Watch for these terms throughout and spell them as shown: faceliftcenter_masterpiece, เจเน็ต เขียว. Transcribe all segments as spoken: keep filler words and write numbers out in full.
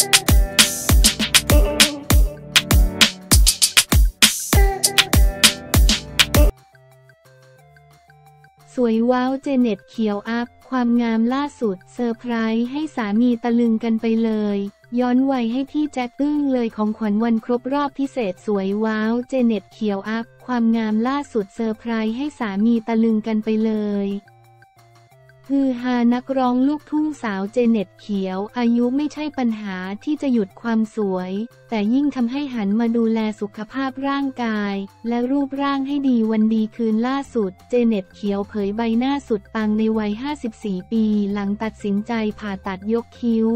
สวยว้าวเจเน็ตเขียวอัพความงามล่าสุดเซอร์ไพรส์ให้สามีตะลึงกันไปเลยย้อนวัยให้พี่แจ็คอึ้งเลยของขวัญวันครบรอบพิเศษสวยว้าวเจเน็ตเขียวอัพความงามล่าสุดเซอร์ไพรส์ให้สามีตะลึงกันไปเลยฮือฮานักร้องลูกทุ่งสาวเจเน็ตเขียวอายุไม่ใช่ปัญหาที่จะหยุดความสวยแต่ยิ่งทำให้หันมาดูแลสุขภาพร่างกายและรูปร่างให้ดีวันดีคืนล่าสุดเจเน็ตเขียวเผยใบหน้าสุดปังในวัยห้าสิบสี่ปีหลังตัดสินใจผ่าตัดยกคิ้ว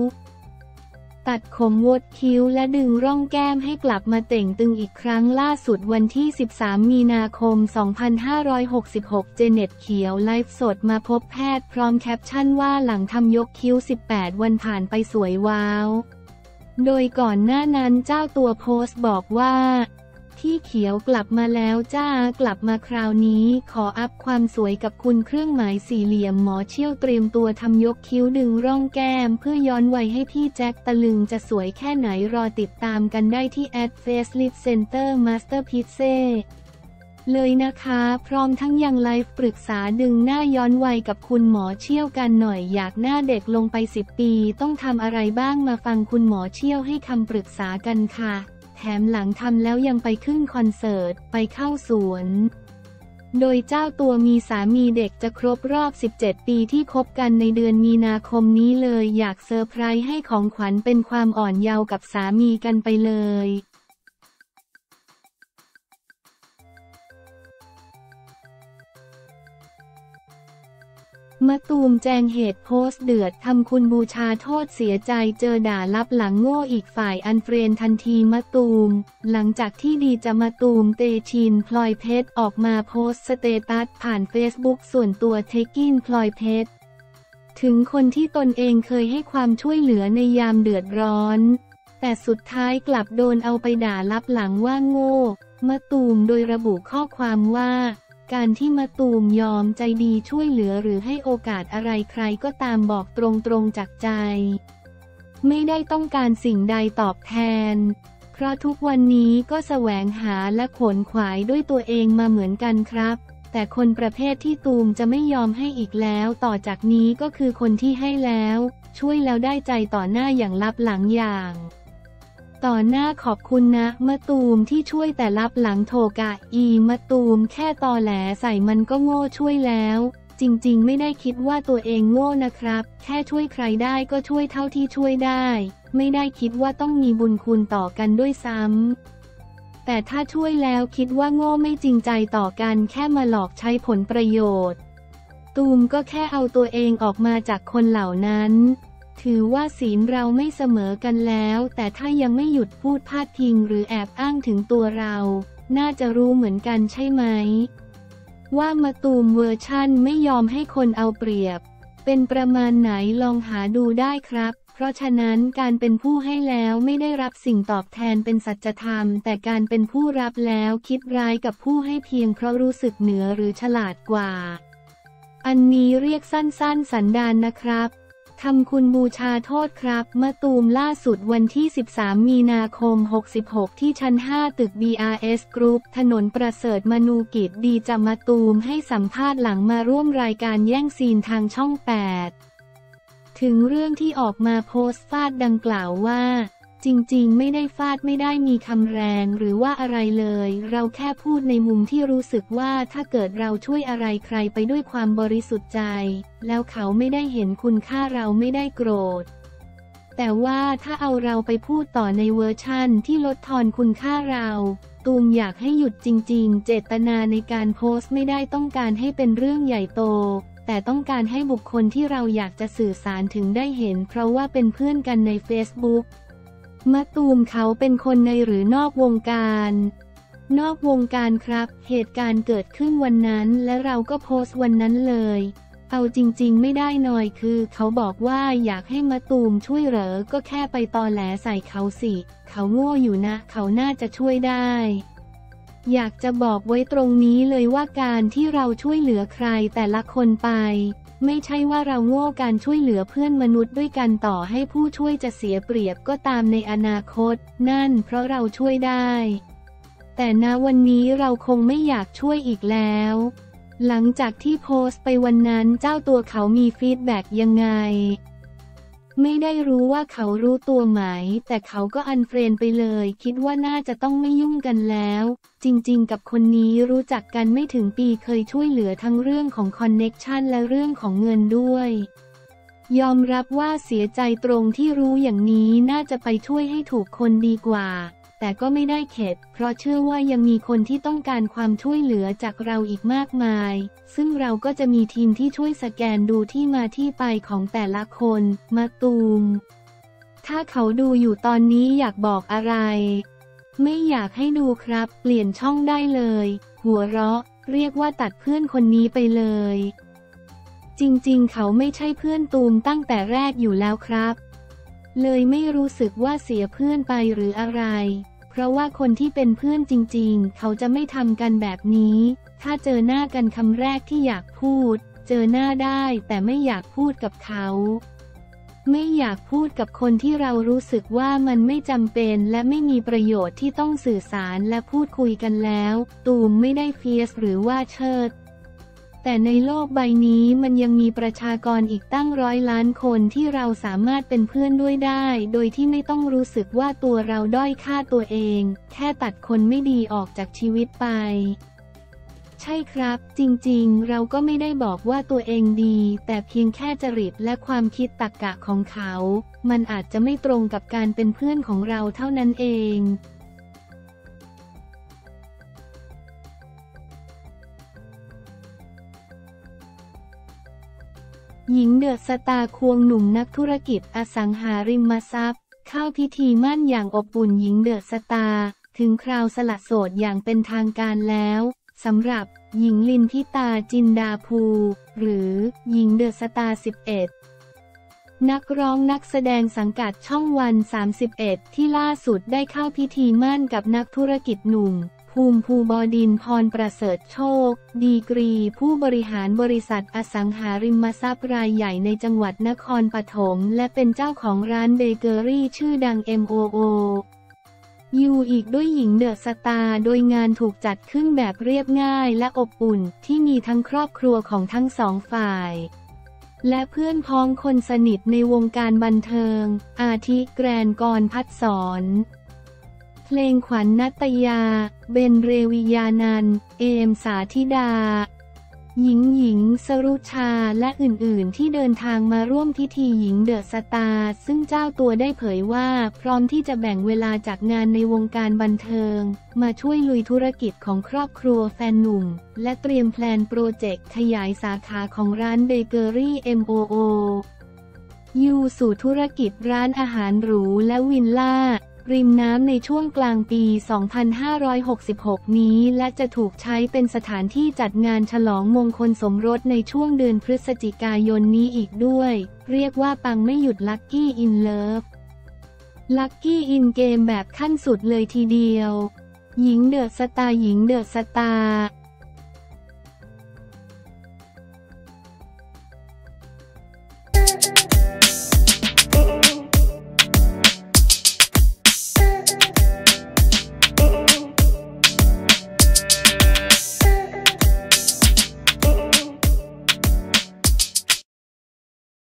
ตัดขมวดคิ้วและดึงร่องแก้มให้กลับมาเต่งตึงอีกครั้งล่าสุดวันที่สิบสามมีนาคมสองพันห้าร้อยหกสิบหกเจเน็ตเขียวไลฟ์สดมาพบแพทย์พร้อมแคปชั่นว่าหลังทำยกคิ้วสิบแปดวันผ่านไปสวยว้าวโดยก่อนหน้านั้นเจ้าตัวโพสต์บอกว่าที่เขียวกลับมาแล้วจ้ากลับมาคราวนี้ขออัพความสวยกับคุณเครื่องหมายสี่เหลี่ยมหมอเชี่ยวเตรียมตัวทำยกคิ้วดึงร่องแก้มเพื่อย้อนวัยให้พี่แจ็คตะลึงจะสวยแค่ไหนรอติดตามกันได้ที่ แอท faceliftcenter masterpiece เลยนะคะพร้อมทั้งยังไลฟ์ปรึกษาดึงหน้าย้อนวัยกับคุณหมอเชี่ยวกันหน่อยอยากหน้าเด็กลงไปสิบปีต้องทำอะไรบ้างมาฟังคุณหมอเชี่ยวให้คำปรึกษากันค่ะแถมหลังทำแล้วยังไปขึ้นคอนเสิร์ตไปเข้าสวนโดยเจ้าตัวมีสามีเด็กจะครบรอบสิบเจ็ดปีที่คบกันในเดือนมีนาคมนี้เลยอยากเซอร์ไพรส์ให้ของขวัญเป็นความอ่อนเยาว์กับสามีกันไปเลยมะตูมแจงเหตุโพสต์เดือดทำคุณบูชาโทษเสียใจเจอด่ารับหลังโง่อีกฝ่ายอันเฟรนทันทีมะตูมหลังจากที่ดีจะมะตูมเตชินพลอยเพชรออกมาโพสต์สเตตัสผ่านเฟซบุ๊กส่วนตัวเทกินพลอยเพชรถึงคนที่ตนเองเคยให้ความช่วยเหลือในยามเดือดร้อนแต่สุดท้ายกลับโดนเอาไปด่ารับหลังว่าโง่มะตูมโดยระบุข้อความว่าการที่มะตูมยอมใจดีช่วยเหลือหรือให้โอกาสอะไรใครก็ตามบอกตรงๆจากใจไม่ได้ต้องการสิ่งใดตอบแทนเพราะทุกวันนี้ก็แสวงหาและขวนขวายด้วยตัวเองมาเหมือนกันครับแต่คนประเภทที่ตูมจะไม่ยอมให้อีกแล้วต่อจากนี้ก็คือคนที่ให้แล้วช่วยแล้วได้ใจต่อหน้าอย่างลับหลังอย่างต่อหน้าขอบคุณนะมะตูมที่ช่วยแต่รับหลังโทกะอีมะตูมแค่ตอแหลใส่มันก็โง่ช่วยแล้วจริงๆไม่ได้คิดว่าตัวเองโง่นะครับแค่ช่วยใครได้ก็ช่วยเท่าที่ช่วยได้ไม่ได้คิดว่าต้องมีบุญคุณต่อกันด้วยซ้ำแต่ถ้าช่วยแล้วคิดว่าโง่ไม่จริงใจต่อกันแค่มาหลอกใช้ผลประโยชน์ตูมก็แค่เอาตัวเองออกมาจากคนเหล่านั้นถือว่าศีลเราไม่เสมอกันแล้วแต่ถ้ายังไม่หยุดพูดพาดพิงหรือแอบอ้างถึงตัวเราน่าจะรู้เหมือนกันใช่ไหมว่ามะตูมเวอร์ชั่นไม่ยอมให้คนเอาเปรียบเป็นประมาณไหนลองหาดูได้ครับเพราะฉะนั้นการเป็นผู้ให้แล้วไม่ได้รับสิ่งตอบแทนเป็นสัจธรรมแต่การเป็นผู้รับแล้วคิดร้ายกับผู้ให้เพียงเพราะรู้สึกเหนือหรือฉลาดกว่าอันนี้เรียกสั้นๆสันดานนะครับทำคุณบูชาโทษครับมะตูมล่าสุดวันที่สิบสามมีนาคมหกสิบหกที่ชั้นห้าตึก บี อาร์ เอส Group ถนนประเสริฐมนูกิจดีจะมะตูมให้สัมภาษณ์หลังมาร่วมรายการแย่งซีนทางช่องแปดถึงเรื่องที่ออกมาโพสต์ฟาดดังกล่าวว่าจริงๆไม่ได้ฟาดไม่ได้มีคำแรงหรือว่าอะไรเลยเราแค่พูดในมุมที่รู้สึกว่าถ้าเกิดเราช่วยอะไรใครไปด้วยความบริสุทธิ์ใจแล้วเขาไม่ได้เห็นคุณค่าเราไม่ได้โกรธแต่ว่าถ้าเอาเราไปพูดต่อในเวอร์ชั่นที่ลดทอนคุณค่าเราตูมอยากให้หยุดจริงๆเจตนาในการโพสต์ไม่ได้ต้องการให้เป็นเรื่องใหญ่โตแต่ต้องการให้บุคคลที่เราอยากจะสื่อสารถึงได้เห็นเพราะว่าเป็นเพื่อนกันใน Facebookมะตูมเขาเป็นคนในหรือนอกวงการนอกวงการครับเหตุการณ์เกิดขึ้นวันนั้นและเราก็โพสต์วันนั้นเลยเอาจริงๆไม่ได้หน่อยคือเขาบอกว่าอยากให้มะตูมช่วยเหรอก็แค่ไปตอแหลใส่เขาสิเขาโง่อยู่นะเขาน่าจะช่วยได้อยากจะบอกไว้ตรงนี้เลยว่าการที่เราช่วยเหลือใครแต่ละคนไป ไม่ใช่ว่าเราโง่การช่วยเหลือเพื่อนมนุษย์ด้วยกันต่อให้ผู้ช่วยจะเสียเปรียบก็ตามในอนาคตนั่นเพราะเราช่วยได้แต่ณวันนี้เราคงไม่อยากช่วยอีกแล้วหลังจากที่โพสต์ไปวันนั้นเจ้าตัวเขามีฟีดแบ็กยังไงไม่ได้รู้ว่าเขารู้ตัวไหมแต่เขาก็อันเฟรนไปเลยคิดว่าน่าจะต้องไม่ยุ่งกันแล้วจริงๆกับคนนี้รู้จักกันไม่ถึงปีเคยช่วยเหลือทั้งเรื่องของคอนเน็กชันและเรื่องของเงินด้วยยอมรับว่าเสียใจตรงที่รู้อย่างนี้น่าจะไปช่วยให้ถูกคนดีกว่าแต่ก็ไม่ได้เข็ดเพราะเชื่อว่ายังมีคนที่ต้องการความช่วยเหลือจากเราอีกมากมายซึ่งเราก็จะมีทีมที่ช่วยสแกนดูที่มาที่ไปของแต่ละคนมาตูมถ้าเขาดูอยู่ตอนนี้อยากบอกอะไรไม่อยากให้ดูครับเปลี่ยนช่องได้เลยหัวเราะเรียกว่าตัดเพื่อนคนนี้ไปเลยจริงๆเขาไม่ใช่เพื่อนตูมตั้งแต่แรกอยู่แล้วครับเลยไม่รู้สึกว่าเสียเพื่อนไปหรืออะไรเพราะว่าคนที่เป็นเพื่อนจริงๆเขาจะไม่ทำกันแบบนี้ถ้าเจอหน้ากันคำแรกที่อยากพูดเจอหน้าได้แต่ไม่อยากพูดกับเขาไม่อยากพูดกับคนที่เรารู้สึกว่ามันไม่จำเป็นและไม่มีประโยชน์ที่ต้องสื่อสารและพูดคุยกันแล้วตูมไม่ได้เฟียสหรือว่าเชิดแต่ในโลกใบนี้มันยังมีประชากรอีกตั้งร้อยล้านคนที่เราสามารถเป็นเพื่อนด้วยได้โดยที่ไม่ต้องรู้สึกว่าตัวเราด้อยค่าตัวเองแค่ตัดคนไม่ดีออกจากชีวิตไปใช่ครับจริงๆเราก็ไม่ได้บอกว่าตัวเองดีแต่เพียงแค่จริตและความคิดตรรกะของเขามันอาจจะไม่ตรงกับการเป็นเพื่อนของเราเท่านั้นเองหญิงเดอะสตาร์ควงหนุ่มนักธุรกิจอสังหาริมทรัพย์เข้าพิธีมั่นอย่างอบอุ่นหญิงเดอะสตาร์ถึงคราวสละโสดอย่างเป็นทางการแล้วสำหรับหญิงลินทิตาจินดาภูหรือหญิงเดอะสตาร์สิบเอ็ดนักร้องนักแสดงสังกัดช่องวันสามสิบเอ็ดที่ล่าสุดได้เข้าพิธีมั่นกับนักธุรกิจหนุ่มภูมิภูบดินทร์พรประเสริฐโชคดีกรีผู้บริหารบริษัทอสังหาริมทรัพย์รายใหญ่ในจังหวัดนครปฐมและเป็นเจ้าของร้านเบเกอรี่ชื่อดัง เอ็ม โอ โอ ยู อีกด้วยหญิงเดอะสตาร์โดยงานถูกจัดขึ้นแบบเรียบง่ายและอบอุ่นที่มีทั้งครอบครัวของทั้งสองฝ่ายและเพื่อนพ้องคนสนิทในวงการบันเทิงอาทิแกรนกรภัทรสรเพลงขวัญ ณัตยาเบนเรวิยานันท์เอมสาธิดาหญิงหญิงสรุชาและอื่นๆที่เดินทางมาร่วมพิธีหญิงเดอะสตาร์ซึ่งเจ้าตัวได้เผยว่าพร้อมที่จะแบ่งเวลาจากงานในวงการบันเทิงมาช่วยลุยธุรกิจของครอบครัวแฟนหนุ่มและเตรียมแพลนโปรเจกต์ขยายสาขาของร้านเบเกอรี่ เอ็ม โอ โอ ยู สู่ธุรกิจร้านอาหารหรูและวิลล่าริมน้ำในช่วงกลางปี สองพันห้าร้อยหกสิบหก นี้และจะถูกใช้เป็นสถานที่จัดงานฉลองมงคลสมรสในช่วงเดือนพฤศจิกายนนี้อีกด้วยเรียกว่าปังไม่หยุดลัคกี้อินเลิฟลัคกี้อินเกมแบบขั้นสุดเลยทีเดียวหญิงเดอะสตาร์หญิงเดอะสตาร์